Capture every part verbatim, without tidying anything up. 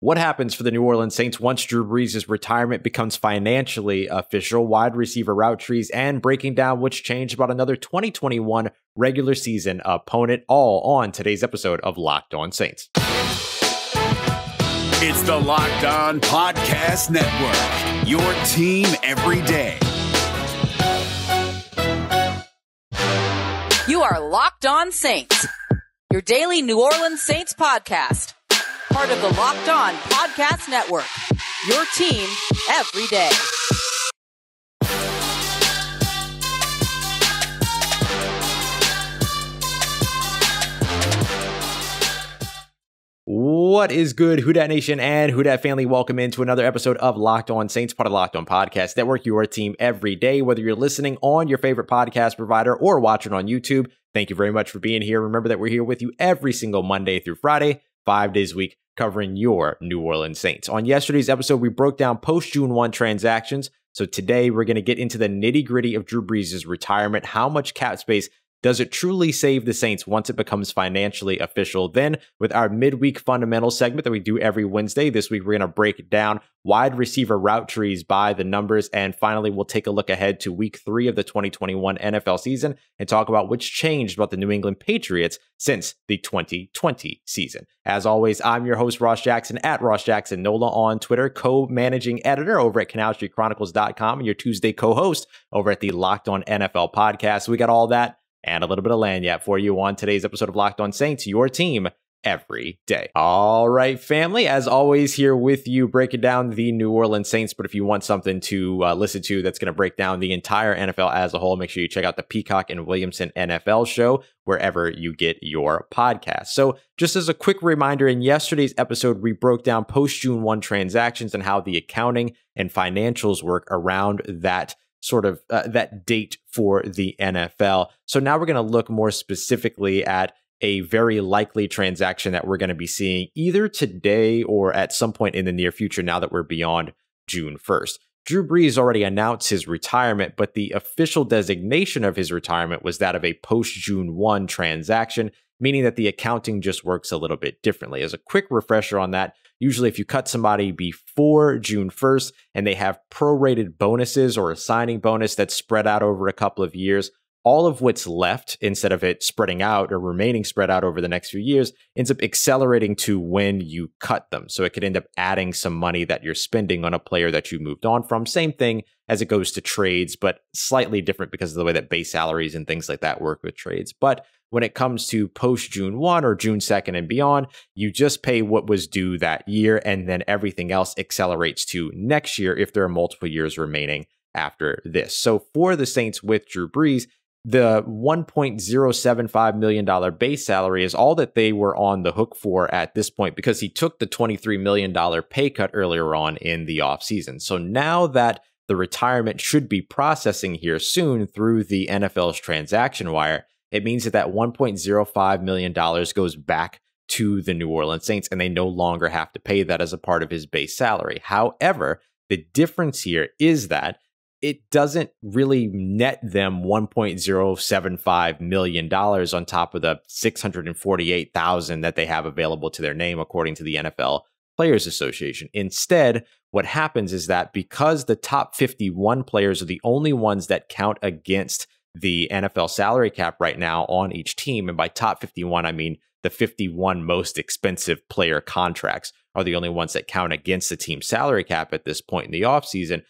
What happens for the New Orleans Saints once Drew Brees' retirement becomes financially official? Wide receiver route trees and breaking down what's changed about another twenty twenty-one regular season opponent, all on today's episode of Locked On Saints. It's the Locked On Podcast Network, your team every day. You are Locked On Saints, your daily New Orleans Saints podcast. Part of the Locked On Podcast Network, your team every day. What is good, Houdat Nation and Houdat family? Welcome into another episode of Locked On Saints, part of Locked On Podcast Network, your team every day. Whether you're listening on your favorite podcast provider or watching on YouTube, thank you very much for being here. Remember that we're here with you every single Monday through Friday, five days a week, covering your New Orleans Saints. On yesterday's episode, we broke down post-June first transactions. So today, we're going to get into the nitty-gritty of Drew Brees' retirement. How much cap space does it truly save the Saints once it becomes financially official? Then, with our midweek fundamental segment that we do every Wednesday, this week we're going to break down wide receiver route trees by the numbers. And finally, we'll take a look ahead to week three of the twenty twenty-one N F L season and talk about what's changed about the New England Patriots since the twenty twenty season. As always, I'm your host, Ross Jackson, at Ross Jackson Nola on Twitter, co-managing editor over at canal street chronicles dot com, and your Tuesday co-host over at the Locked On N F L podcast. We got all that and a little bit of lagniappe for you on today's episode of Locked On Saints, your team every day. All right, family, as always, here with you, breaking down the New Orleans Saints. But if you want something to uh, listen to that's going to break down the entire N F L as a whole, make sure you check out the Peacock and Williamson N F L show wherever you get your podcast. So just as a quick reminder, in yesterday's episode, we broke down post-June first transactions and how the accounting and financials work around that sort of uh, that date for the N F L. So now we're going to look more specifically at a very likely transaction that we're going to be seeing either today or at some point in the near future, now that we're beyond June first. Drew Brees already announced his retirement, but the official designation of his retirement was that of a post-June first transaction, meaning that the accounting just works a little bit differently. As a quick refresher on that, usually if you cut somebody before June first and they have prorated bonuses or a signing bonus that's spread out over a couple of years, all of what's left, instead of it spreading out or remaining spread out over the next few years, ends up accelerating to when you cut them. So it could end up adding some money that you're spending on a player that you moved on from. Same thing as it goes to trades, but slightly different because of the way that base salaries and things like that work with trades. But when it comes to post-June first or June second and beyond, you just pay what was due that year, and then everything else accelerates to next year if there are multiple years remaining after this. So for the Saints with Drew Brees, the one point zero seven five million dollars base salary is all that they were on the hook for at this point, because he took the twenty-three million dollars pay cut earlier on in the offseason. So now that the retirement should be processing here soon through the N F L's transaction wire, it means that that one point zero five million dollars goes back to the New Orleans Saints, and they no longer have to pay that as a part of his base salary. However, the difference here is that it doesn't really net them one point zero seven five million dollars on top of the six hundred forty-eight thousand dollars that they have available to their name, according to the N F L Players Association. Instead, what happens is that because the top fifty-one players are the only ones that count against the N F L salary cap right now on each team, and by top fifty-one, I mean the fifty-one most expensive player contracts are the only ones that count against the team's salary cap at this point in the offseason,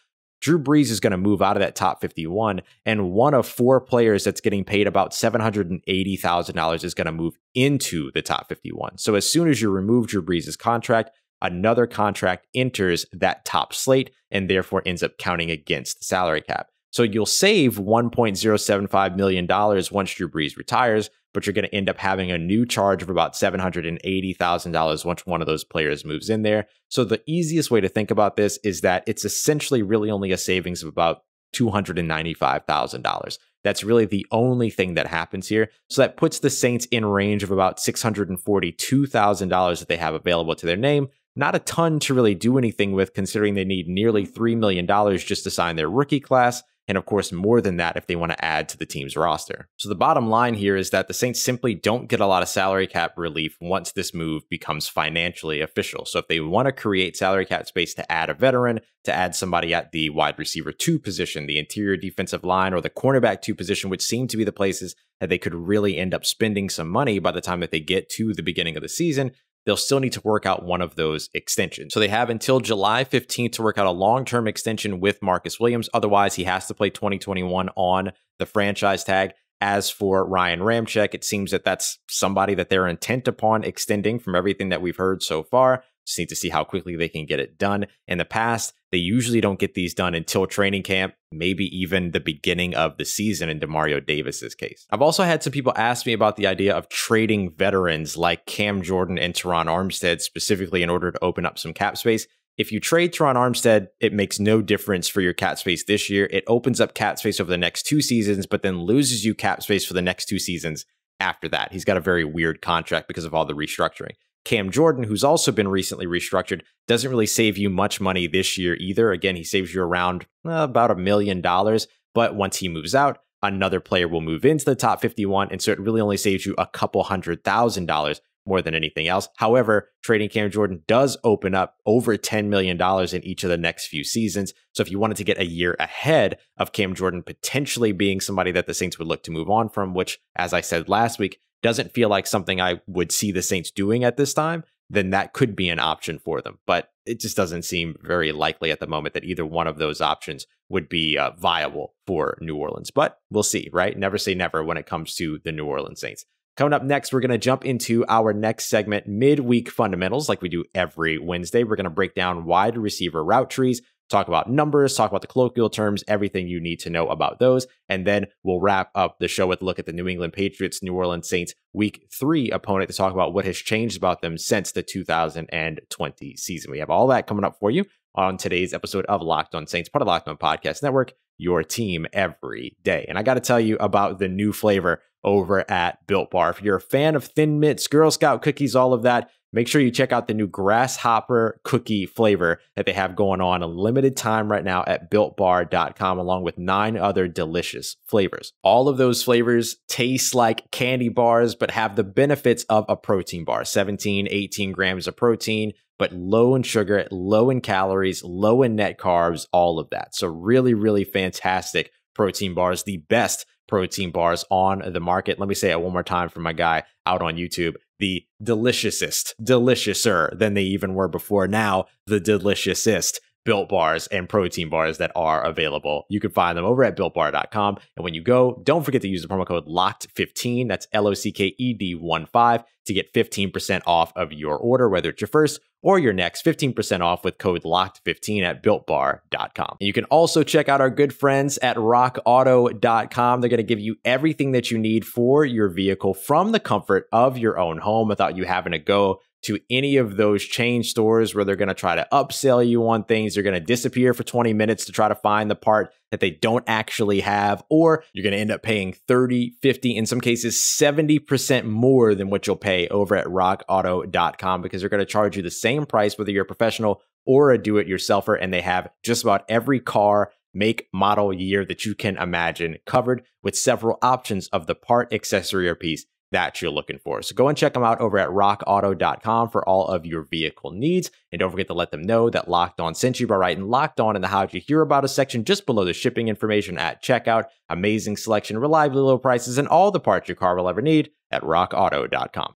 Drew Brees is going to move out of that top fifty-one, and one of four players that's getting paid about seven hundred eighty thousand dollars is going to move into the top fifty-one. So as soon as you remove Drew Brees' contract, another contract enters that top slate and therefore ends up counting against the salary cap. So you'll save one point zero seven five million dollars once Drew Brees retires, but you're going to end up having a new charge of about seven hundred eighty thousand dollars once one of those players moves in there. So the easiest way to think about this is that it's essentially really only a savings of about two hundred ninety-five thousand dollars. That's really the only thing that happens here. So that puts the Saints in range of about six hundred forty-two thousand dollars that they have available to their name. Not a ton to really do anything with, considering they need nearly three million dollars just to sign their rookie class. and of course more than that if they want to add to the team's roster. So the bottom line here is that the Saints simply don't get a lot of salary cap relief once this move becomes financially official. So if they want to create salary cap space to add a veteran, to add somebody at the wide receiver two position, the interior defensive line, or the cornerback two position, which seem to be the places that they could really end up spending some money by the time that they get to the beginning of the season, they'll still need to work out one of those extensions. So they have until July fifteenth to work out a long-term extension with Marcus Williams. Otherwise, he has to play twenty twenty-one on the franchise tag. As for Ryan Ramczyk, it seems that that's somebody that they're intent upon extending from everything that we've heard so far. Just need to see how quickly they can get it done. In the past, they usually don't get these done until training camp, maybe even the beginning of the season in DeMario Davis's case. I've also had some people ask me about the idea of trading veterans like Cam Jordan and Terron Armstead specifically in order to open up some cap space. If you trade Terron Armstead, it makes no difference for your cap space this year. It opens up cap space over the next two seasons, but then loses you cap space for the next two seasons after that. He's got a very weird contract because of all the restructuring. Cam Jordan, who's also been recently restructured, doesn't really save you much money this year either. Again, he saves you around uh, about a million dollars, but once he moves out, another player will move into the top fifty-one, and so it really only saves you a couple hundred thousand dollars more than anything else. However, trading Cam Jordan does open up over ten million dollars in each of the next few seasons. So if you wanted to get a year ahead of Cam Jordan potentially being somebody that the Saints would look to move on from, which, as I said last week, doesn't feel like something I would see the Saints doing at this time, then that could be an option for them. But it just doesn't seem very likely at the moment that either one of those options would be uh, viable for New Orleans. But we'll see, right? Never say never when it comes to the New Orleans Saints. Coming up next, we're going to jump into our next segment, Midweek Fundamentals, like we do every Wednesday. We're going to break down wide receiver route trees, talk about numbers, talk about the colloquial terms, everything you need to know about those. And then we'll wrap up the show with a look at the New England Patriots, New Orleans Saints week three opponent to talk about what has changed about them since the two thousand twenty season. We have all that coming up for you on today's episode of Locked On Saints, part of Locked On Podcast Network, your team every day. And I got to tell you about the new flavor over at Built Bar. If you're a fan of Thin Mints, Girl Scout cookies, all of that, make sure you check out the new grasshopper cookie flavor that they have going on a limited time right now at built bar dot com, along with nine other delicious flavors. All of those flavors taste like candy bars, but have the benefits of a protein bar, seventeen, eighteen grams of protein, but low in sugar, low in calories, low in net carbs, all of that. So really, really fantastic protein bars, the best protein bars on the market. Let me say it one more time for my guy out on YouTube. The deliciousest, deliciouser than they even were before. Now, the deliciousest Built Bars and protein bars that are available. You can find them over at built bar dot com. And when you go, don't forget to use the promo code locked fifteen. That's L O C K E D one five to get fifteen percent off of your order, whether it's your first or your next, fifteen percent off with code locked fifteen at built bar dot com. And you can also check out our good friends at rock auto dot com. They're going to give you everything that you need for your vehicle from the comfort of your own home without you having to go to any of those chain stores where they're going to try to upsell you on things. They're going to disappear for twenty minutes to try to find the part that they don't actually have, or you're going to end up paying thirty, fifty, in some cases, seventy percent more than what you'll pay over at rock auto dot com, because they're going to charge you the same price, whether you're a professional or a do-it-yourselfer, and they have just about every car, make, model, year that you can imagine covered, with several options of the part, accessory, or piece that you're looking for. So go and check them out over at rock auto dot com for all of your vehicle needs. And don't forget to let them know that Locked On sent you by writing Locked On in the How'd You Hear About Us section just below the shipping information at checkout. Amazing selection, reliably low prices, and all the parts your car will ever need at rock auto dot com.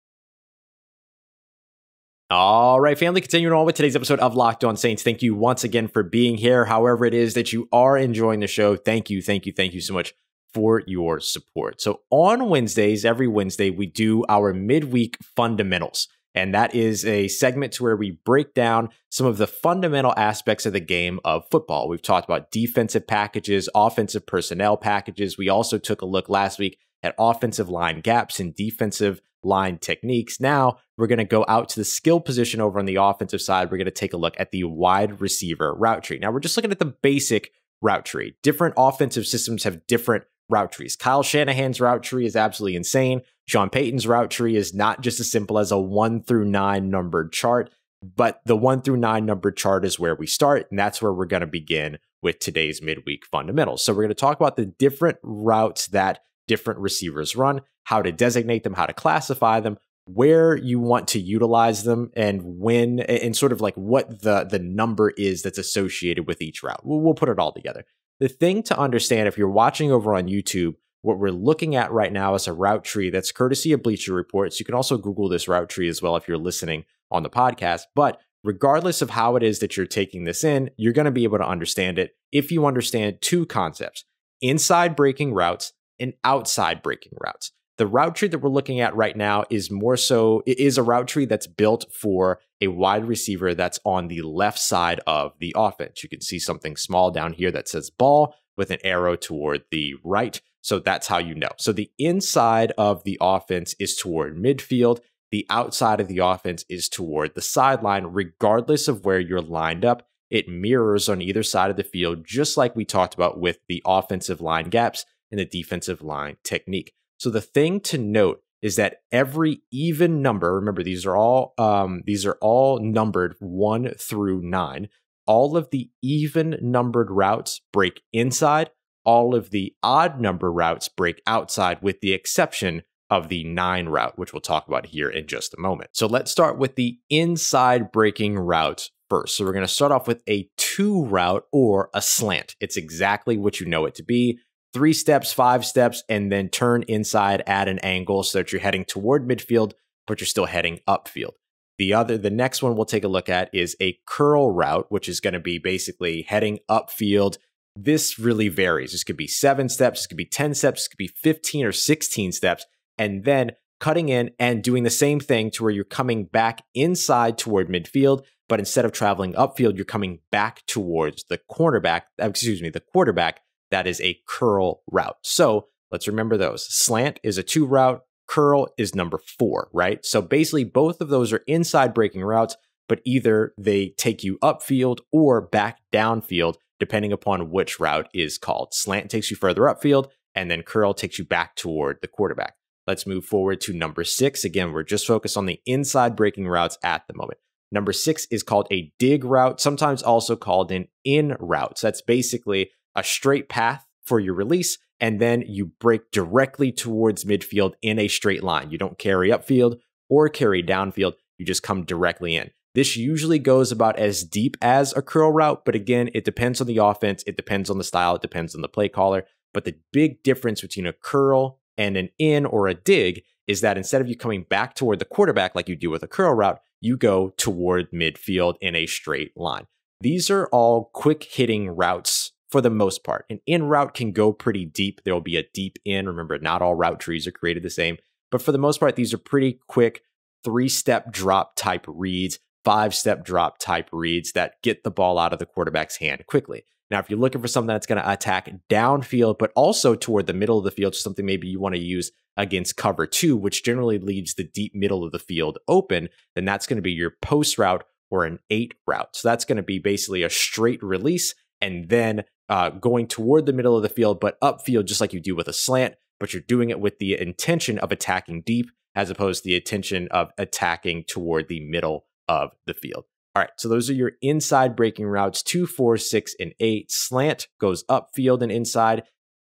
All right, family, continuing on with today's episode of Locked On Saints. Thank you once again for being here. However it is that you are enjoying the show, thank you, thank you, thank you so much for your support. So on Wednesdays, every Wednesday, we do our midweek fundamentals. And that is a segment to where we break down some of the fundamental aspects of the game of football. We've talked about defensive packages, offensive personnel packages. We also took a look last week at offensive line gaps and defensive line techniques. Now we're going to go out to the skill position over on the offensive side. We're going to take a look at the wide receiver route tree. Now we're just looking at the basic route tree. Different offensive systems have different route trees. Kyle Shanahan's route tree is absolutely insane. Sean Payton's route tree is not just as simple as a one through nine numbered chart, but the one through nine numbered chart is where we start, and that's where we're going to begin with today's midweek fundamentals. So we're going to talk about the different routes that different receivers run, how to designate them, how to classify them, where you want to utilize them, and when, and sort of like what the, the number is that's associated with each route. We'll, we'll put it all together. The thing to understand, if you're watching over on YouTube, what we're looking at right now is a route tree that's courtesy of Bleacher Reports. You can also Google this route tree as well if you're listening on the podcast. But regardless of how it is that you're taking this in, you're going to be able to understand it if you understand two concepts: inside breaking routes and outside breaking routes. The route tree that we're looking at right now is more so, it is a route tree that's built for a wide receiver that's on the left side of the offense. You can see something small down here that says ball with an arrow toward the right. So that's how you know. So the inside of the offense is toward midfield. The outside of the offense is toward the sideline. Regardless of where you're lined up, it mirrors on either side of the field, just like we talked about with the offensive line gaps and the defensive line technique. So the thing to note is that every even number, remember, these are all um, these are all numbered one through nine. All of the even numbered routes break inside. All of the odd number routes break outside, with the exception of the nine route, which we'll talk about here in just a moment. So let's start with the inside breaking routes first. So we're going to start off with a two route or a slant. It's exactly what you know it to be. Three steps, five steps, and then turn inside at an angle so that you're heading toward midfield, but you're still heading upfield. The other, the next one we'll take a look at is a curl route, which is going to be basically heading upfield. This really varies. This could be seven steps, this could be ten steps, this could be fifteen or sixteen steps, and then cutting in and doing the same thing to where you're coming back inside toward midfield, but instead of traveling upfield, you're coming back towards the cornerback, excuse me, the quarterback. That is a curl route. So let's remember those. Slant is a two route. Curl is number four, right? So basically both of those are inside breaking routes, but either they take you upfield or back downfield, depending upon which route is called. Slant takes you further upfield, and then curl takes you back toward the quarterback. Let's move forward to number six. Again, we're just focused on the inside breaking routes at the moment. Number six is called a dig route, sometimes also called an in route. So that's basically a straight path for your release, and then you break directly towards midfield in a straight line. You don't carry upfield or carry downfield. You just come directly in. This usually goes about as deep as a curl route, but again, it depends on the offense. It depends on the style. It depends on the play caller. But the big difference between a curl and an in or a dig is that instead of you coming back toward the quarterback like you do with a curl route, you go toward midfield in a straight line. These are all quick hitting routes for the most part. An in route can go pretty deep. There will be a deep in. Remember, not all route trees are created the same. But for the most part, these are pretty quick three-step drop type reads, five-step drop type reads that get the ball out of the quarterback's hand quickly. Now, if you're looking for something that's going to attack downfield, but also toward the middle of the field, something maybe you want to use against cover two, which generally leaves the deep middle of the field open, then that's going to be your post route or an eight route. So that's going to be basically a straight release and then Uh, going toward the middle of the field, but upfield, just like you do with a slant, but you're doing it with the intention of attacking deep as opposed to the intention of attacking toward the middle of the field. All right, so those are your inside breaking routes, two, four, six, and eight. Slant goes upfield and inside.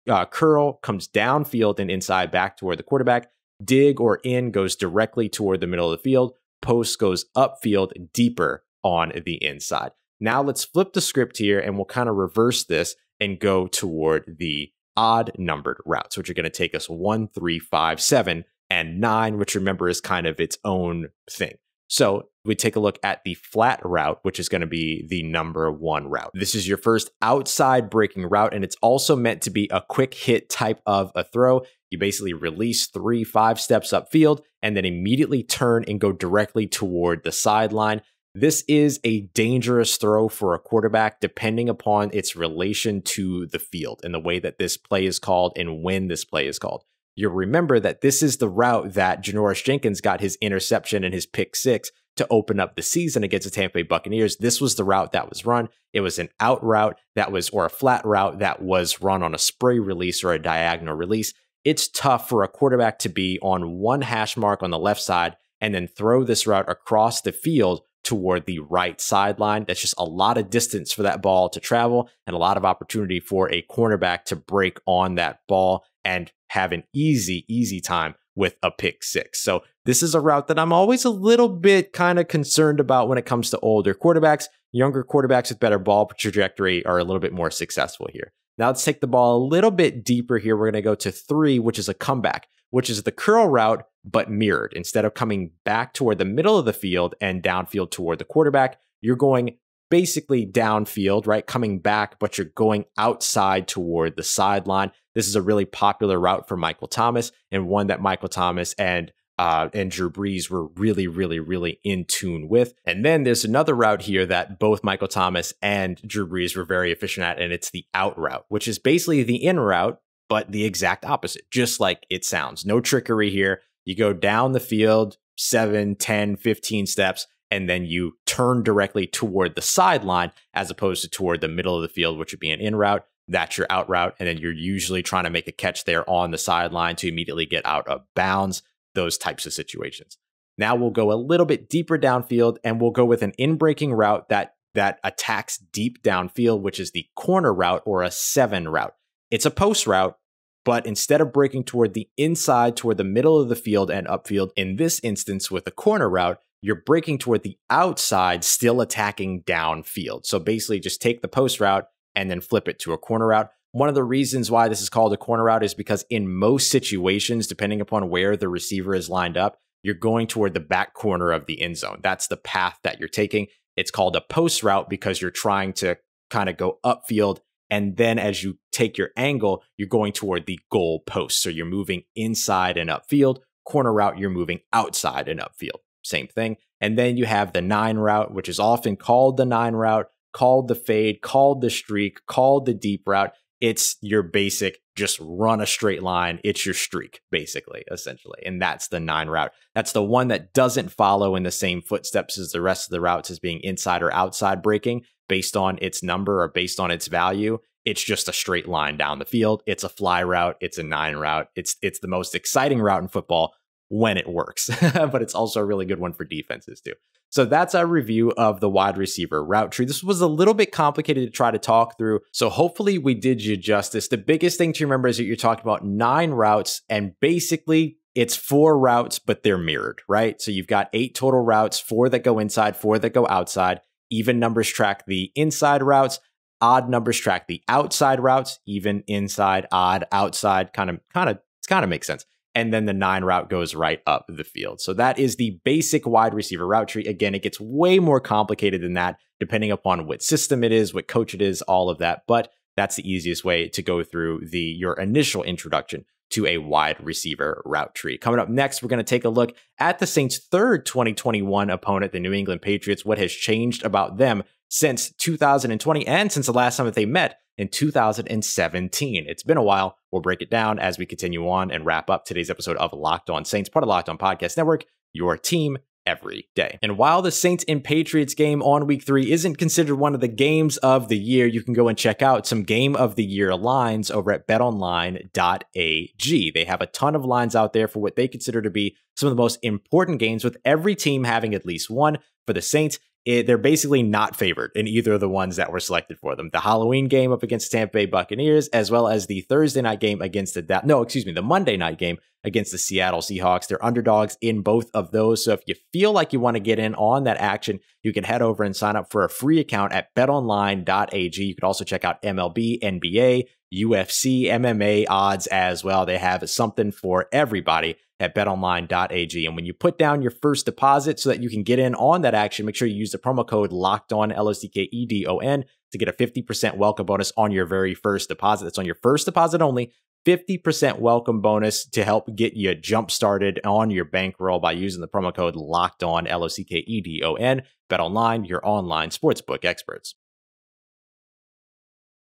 Uh, curl comes downfield and inside back toward the quarterback. Dig or in goes directly toward the middle of the field. Post goes upfield deeper on the inside. Now let's flip the script here and we'll kind of reverse this and go toward the odd numbered routes, which are going to take us one, three, five, seven, and nine, which remember is kind of its own thing. So we take a look at the flat route, which is going to be the number one route. This is your first outside breaking route, and it's also meant to be a quick hit type of a throw. You basically release three, five steps upfield and then immediately turn and go directly toward the sideline. This is a dangerous throw for a quarterback, depending upon its relation to the field and the way that this play is called and when this play is called. You'll remember that this is the route that Janoris Jenkins got his interception and his pick six to open up the season against the Tampa Bay Buccaneers. This was the route that was run. It was an out route that was, or a flat route that was run on a spray release or a diagonal release. It's tough for a quarterback to be on one hash mark on the left side and then throw this route across the field toward the right sideline. That's just a lot of distance for that ball to travel and a lot of opportunity for a cornerback to break on that ball and have an easy, easy time with a pick six. So this is a route that I'm always a little bit kind of concerned about when it comes to older quarterbacks. Younger quarterbacks with better ball trajectory are a little bit more successful here. Now let's take the ball a little bit deeper here. We're going to go to three, which is a comeback, which is the curl route, but mirrored. Instead of coming back toward the middle of the field and downfield toward the quarterback, you're going basically downfield, right? Coming back, but you're going outside toward the sideline. This is a really popular route for Michael Thomas, and one that Michael Thomas and Uh, and Drew Brees were really, really, really in tune with. And then there's another route here that both Michael Thomas and Drew Brees were very efficient at, and it's the out route, which is basically the in route, but the exact opposite, just like it sounds. No trickery here. You go down the field, seven, ten, fifteen steps, and then you turn directly toward the sideline as opposed to toward the middle of the field, which would be an in route. That's your out route. And then you're usually trying to make a catch there on the sideline to immediately get out of bounds. Those types of situations. Now we'll go a little bit deeper downfield, and we'll go with an in-breaking route that that attacks deep downfield, which is the corner route, or a seven route. It's a post route, but instead of breaking toward the inside, toward the middle of the field and upfield, in this instance with a corner route, you're breaking toward the outside, still attacking downfield. So basically just take the post route and then flip it to a corner route. One of the reasons why this is called a corner route is because in most situations, depending upon where the receiver is lined up, you're going toward the back corner of the end zone. That's the path that you're taking. It's called a post route because you're trying to kind of go upfield. And then as you take your angle, you're going toward the goal post. So you're moving inside and upfield. Corner route, you're moving outside and upfield. Same thing. And then you have the nine route, which is often called the nine route, called the fade, called the streak, called the deep route. It's your basic, just run a straight line. It's your streak, basically, essentially. And that's the nine route. That's the one that doesn't follow in the same footsteps as the rest of the routes as being inside or outside breaking based on its number or based on its value. It's just a straight line down the field. It's a fly route. It's a nine route. It's, it's the most exciting route in football when it works, but it's also a really good one for defenses too. So that's our review of the wide receiver route tree. This was a little bit complicated to try to talk through, so hopefully we did you justice. The biggest thing to remember is that you're talking about nine routes, and basically it's four routes, but they're mirrored, right? So you've got eight total routes, four that go inside, four that go outside. Even numbers track the inside routes. Odd numbers track the outside routes. Even inside, odd, outside, kind of, kind of, it's kind of makes sense. And then the nine route goes right up the field. So that is the basic wide receiver route tree. Again, it gets way more complicated than that, depending upon what system it is, what coach it is, all of that. But that's the easiest way to go through the your initial introduction to a wide receiver route tree. Coming up next, we're going to take a look at the Saints' third twenty twenty-one opponent, the New England Patriots, what has changed about them since two thousand twenty and since the last time that they met in two thousand seventeen. It's been a while. We'll break it down as we continue on and wrap up today's episode of Locked On Saints, part of Locked On Podcast Network, your team every day. And while the Saints and Patriots game on week three isn't considered one of the games of the year, you can go and check out some game of the year lines over at bet online dot A G. They have a ton of lines out there for what they consider to be some of the most important games, with every team having at least one. For the Saints, It, they're basically not favored in either of the ones that were selected for them. The Halloween game up against the Tampa Bay Buccaneers, as well as the Thursday night game against the, no, excuse me, the Monday night game against the Seattle Seahawks. They're underdogs in both of those. So if you feel like you want to get in on that action, you can head over and sign up for a free account at bet online dot A G. You can also check out M L B, N B A, U F C, M M A odds as well. They have something for everybody at bet online dot A G. And when you put down your first deposit so that you can get in on that action, make sure you use the promo code LOCKEDON, L O C K E D O N, to get a fifty percent welcome bonus on your very first deposit. That's on your first deposit only, fifty percent welcome bonus to help get you jump started on your bankroll by using the promo code LOCKEDON, L O C K E D O N. BetOnline, your online sportsbook experts.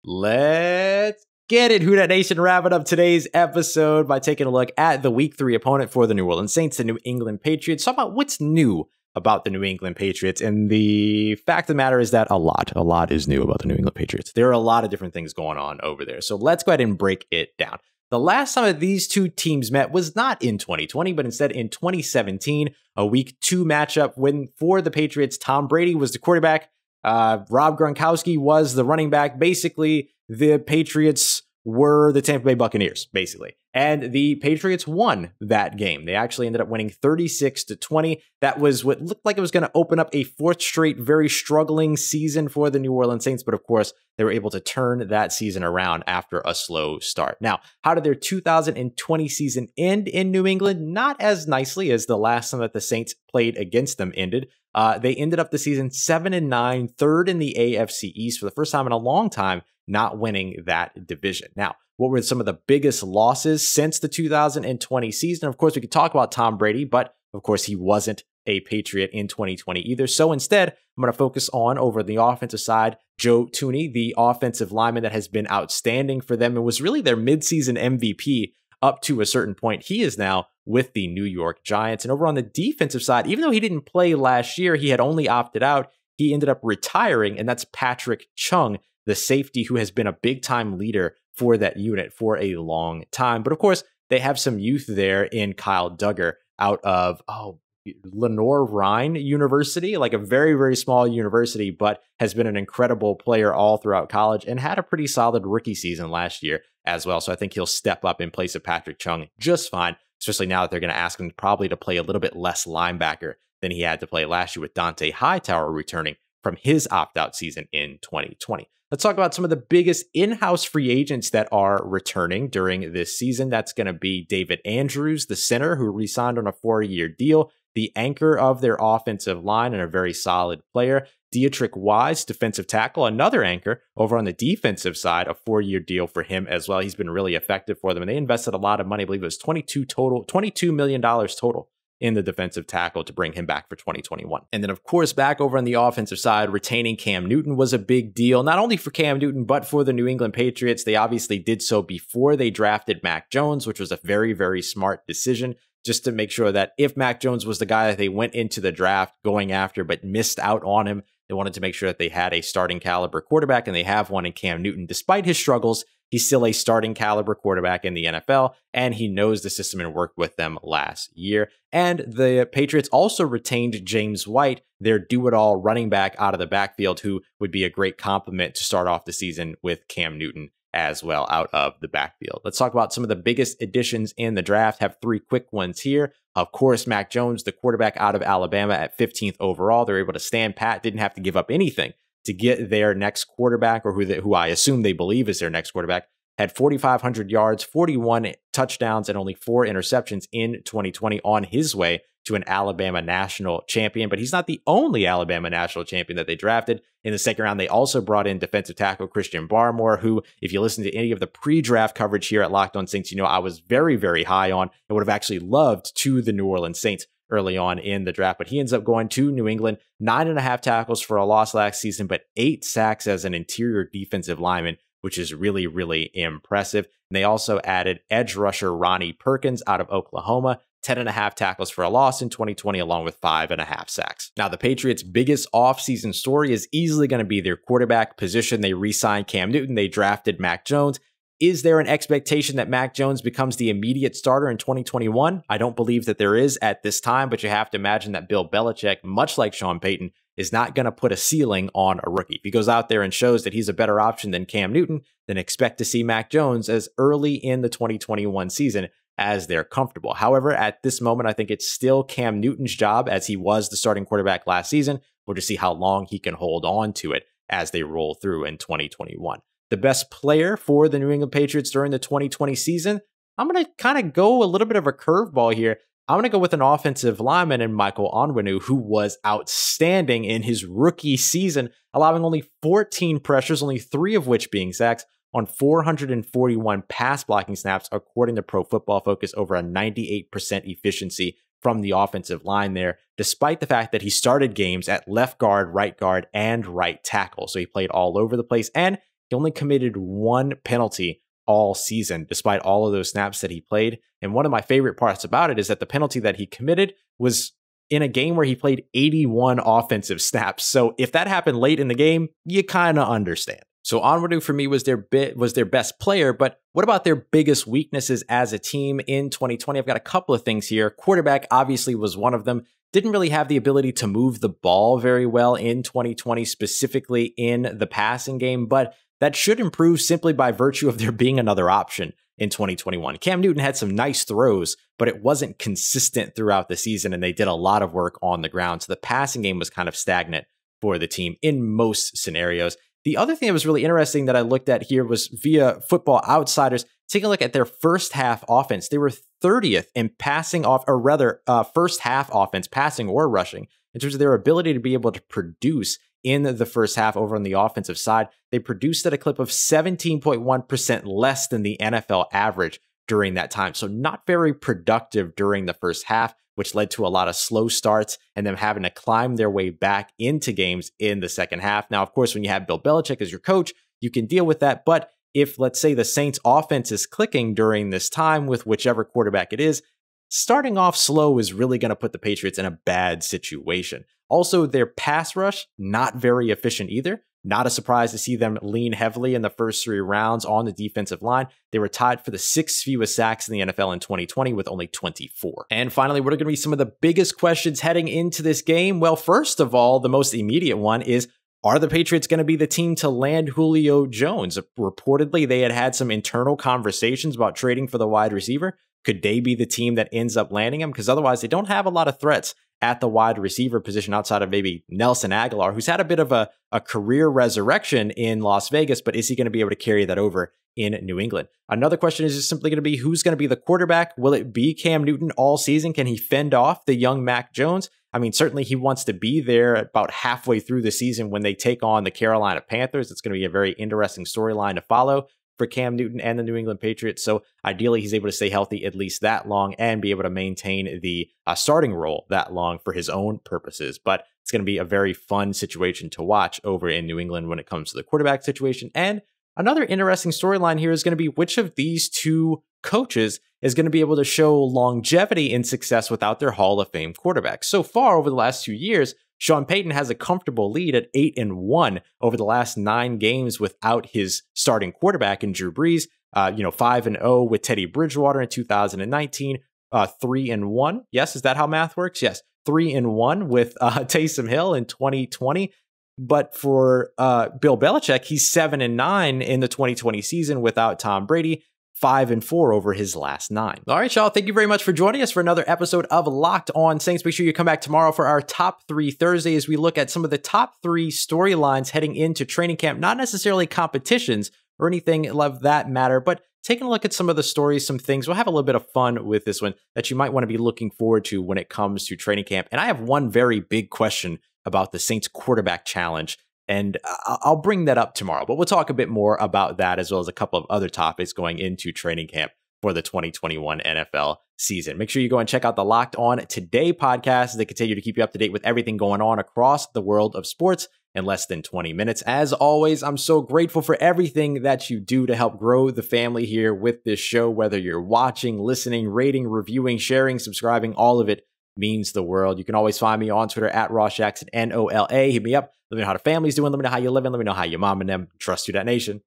Let's get it, Who Dat Nation. Wrapping up today's episode by taking a look at the week three opponent for the New Orleans Saints, the New England Patriots. Talk about what's new about the New England Patriots. And the fact of the matter is that a lot, a lot is new about the New England Patriots. There are a lot of different things going on over there. So let's go ahead and break it down. The last time that these two teams met was not in twenty twenty, but instead in twenty seventeen, a week two matchup win for the Patriots. Tom Brady was the quarterback. Uh, Rob Gronkowski was the running back. Basically, the Patriots were the Tampa Bay Buccaneers, basically. And the Patriots won that game. They actually ended up winning thirty-six to twenty. That was what looked like it was going to open up a fourth straight, very struggling season for the New Orleans Saints. But of course, they were able to turn that season around after a slow start. Now, how did their two thousand twenty season end in New England? Not as nicely as the last time that the Saints played against them ended. Uh, they ended up the season seven and nine, third in the A F C East for the first time in a long time, not winning that division. Now, what were some of the biggest losses since the two thousand twenty season? Of course, we could talk about Tom Brady, but of course, he wasn't a Patriot in twenty twenty either. So instead, I'm going to focus on over the offensive side, Joe Tooney, the offensive lineman that has been outstanding for them and was really their midseason M V P up to a certain point. He is now with the New York Giants. And over on the defensive side, even though he didn't play last year, he had only opted out. He ended up retiring, and that's Patrick Chung, the safety who has been a big-time leader for that unit for a long time. But of course, they have some youth there in Kyle Duggar out of oh Lenore Rhine University, like a very, very small university, but has been an incredible player all throughout college and had a pretty solid rookie season last year as well. So I think he'll step up in place of Patrick Chung just fine, especially now that they're going to ask him probably to play a little bit less linebacker than he had to play last year with Dante Hightower returning from his opt-out season in twenty twenty. Let's talk about some of the biggest in-house free agents that are returning during this season. That's going to be David Andrews, the center, who re-signed on a four-year deal, the anchor of their offensive line and a very solid player. Dietrich Wise, defensive tackle, another anchor over on the defensive side, a four-year deal for him as well. He's been really effective for them, and they invested a lot of money. I believe it was twenty-two total, twenty-two million dollars total in the defensive tackle to bring him back for twenty twenty-one. And then, of course, back over on the offensive side, retaining Cam Newton was a big deal, not only for Cam Newton, but for the New England Patriots. They obviously did so before they drafted Mac Jones, which was a very, very smart decision, just to make sure that if Mac Jones was the guy that they went into the draft going after but missed out on him, they wanted to make sure that they had a starting caliber quarterback, and they have one in Cam Newton. Despite his struggles, he's still a starting caliber quarterback in the N F L, and he knows the system and worked with them last year. And the Patriots also retained James White, their do-it-all running back out of the backfield, who would be a great complement to start off the season with Cam Newton as well out of the backfield. Let's talk about some of the biggest additions in the draft. Have three quick ones here. Of course, Mac Jones, the quarterback out of Alabama at fifteenth overall. They're able to stand pat, didn't have to give up anything to get their next quarterback, or who they, who I assume they believe is their next quarterback. Had forty-five hundred yards, forty-one touchdowns, and only four interceptions in twenty twenty on his way to an Alabama national champion. But he's not the only Alabama national champion that they drafted. In the second round, they also brought in defensive tackle Christian Barmore, who, if you listen to any of the pre-draft coverage here at Locked On Saints, you know I was very, very high on and would have actually loved to the New Orleans Saints early on in the draft, but he ends up going to New England. Nine and a half tackles for a loss last season, but eight sacks as an interior defensive lineman, which is really, really impressive. And they also added edge rusher Ronnie Perkins out of Oklahoma, ten and a half tackles for a loss in twenty twenty, along with five and a half sacks. Now, the Patriots' biggest offseason story is easily going to be their quarterback position. They re-signed Cam Newton. They drafted Mac Jones. Is there an expectation that Mac Jones becomes the immediate starter in twenty twenty-one? I don't believe that there is at this time, but you have to imagine that Bill Belichick, much like Sean Payton, is not going to put a ceiling on a rookie. If he goes out there and shows that he's a better option than Cam Newton, then expect to see Mac Jones as early in the twenty twenty-one season as they're comfortable. However, at this moment, I think it's still Cam Newton's job, as he was the starting quarterback last season. We'll just see how long he can hold on to it as they roll through in twenty twenty-one. The best player for the New England Patriots during the twenty twenty season, I'm going to kind of go a little bit of a curveball here. I'm going to go with an offensive lineman in Michael Onwenu, who was outstanding in his rookie season, allowing only fourteen pressures, only three of which being sacks, on four hundred forty-one pass blocking snaps, according to Pro Football Focus, over a ninety-eight percent efficiency from the offensive line there, despite the fact that he started games at left guard, right guard, and right tackle. So he played all over the place, and he only committed one penalty all season, despite all of those snaps that he played. And one of my favorite parts about it is that the penalty that he committed was in a game where he played eighty-one offensive snaps. So if that happened late in the game, you kind of understand. So Onwenu, for me, was their bit was their best player. But what about their biggest weaknesses as a team in twenty twenty? I've got a couple of things here. Quarterback obviously was one of them. didn't really have the ability to move the ball very well in twenty twenty, specifically in the passing game, but that should improve simply by virtue of there being another option in twenty twenty-one. Cam Newton had some nice throws, but it wasn't consistent throughout the season, and they did a lot of work on the ground. So the passing game was kind of stagnant for the team in most scenarios. The other thing that was really interesting that I looked at here was via Football Outsiders, taking a look at their first half offense. They were thirtieth in passing off, or rather uh, first half offense, passing or rushing, in terms of their ability to be able to produce in the first half. Over on the offensive side, they produced at a clip of seventeen point one percent less than the N F L average during that time. So not very productive during the first half, which led to a lot of slow starts and them having to climb their way back into games in the second half. Now, of course, when you have Bill Belichick as your coach, you can deal with that. But if, let's say, the Saints offense is clicking during this time with whichever quarterback it is, starting off slow is really going to put the Patriots in a bad situation. Also, their pass rush, not very efficient either. Not a surprise to see them lean heavily in the first three rounds on the defensive line. They were tied for the sixth fewest sacks in the N F L in twenty twenty with only twenty-four. And finally, what are going to be some of the biggest questions heading into this game? Well, first of all, the most immediate one is, are the Patriots going to be the team to land Julio Jones? Reportedly, they had had some internal conversations about trading for the wide receiver. Could they be the team that ends up landing him? Because otherwise, they don't have a lot of threats at the wide receiver position outside of maybe Nelson Aguilar, who's had a bit of a, a career resurrection in Las Vegas, but is he going to be able to carry that over in New England? Another question is just simply going to be, who's going to be the quarterback? Will it be Cam Newton all season? Can he fend off the young Mac Jones? I mean, certainly he wants to be there about halfway through the season when they take on the Carolina Panthers. It's going to be a very interesting storyline to follow for Cam Newton and the New England Patriots. So ideally, he's able to stay healthy at least that long and be able to maintain the uh, starting role that long for his own purposes. But it's going to be a very fun situation to watch over in New England when it comes to the quarterback situation. And another interesting storyline here is going to be which of these two coaches is going to be able to show longevity and success without their Hall of Fame quarterback. So far over the last two years, Sean Payton has a comfortable lead at eight and one over the last nine games without his starting quarterback in Drew Brees. Uh, you know, five and zero with Teddy Bridgewater in two thousand nineteen. Uh, three and one. Yes, is that how math works? Yes, three and one with uh, Taysom Hill in twenty twenty. But for uh, Bill Belichick, he's seven and nine in the twenty twenty season without Tom Brady. Five and four over his last nine. All right, y'all. Thank you very much for joining us for another episode of Locked On Saints. Make sure you come back tomorrow for our Top Three Thursday as we look at some of the top three storylines heading into training camp, not necessarily competitions or anything of that matter, but taking a look at some of the stories, some things. We'll have a little bit of fun with this one that you might want to be looking forward to when it comes to training camp. And I have one very big question about the Saints quarterback challenge, and I'll bring that up tomorrow, but we'll talk a bit more about that as well as a couple of other topics going into training camp for the twenty twenty-one N F L season. Make sure you go and check out the Locked On Today podcast as they continue to keep you up to date with everything going on across the world of sports in less than twenty minutes. As always, I'm so grateful for everything that you do to help grow the family here with this show, whether you're watching, listening, rating, reviewing, sharing, subscribing, all of it means the world. You can always find me on Twitter at Ross Jackson, N O L A. Hit me up. Let me know how the family's doing. Let me know how you're living. Let me know how your mom and them trust you, that nation.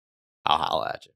I'll holla at you.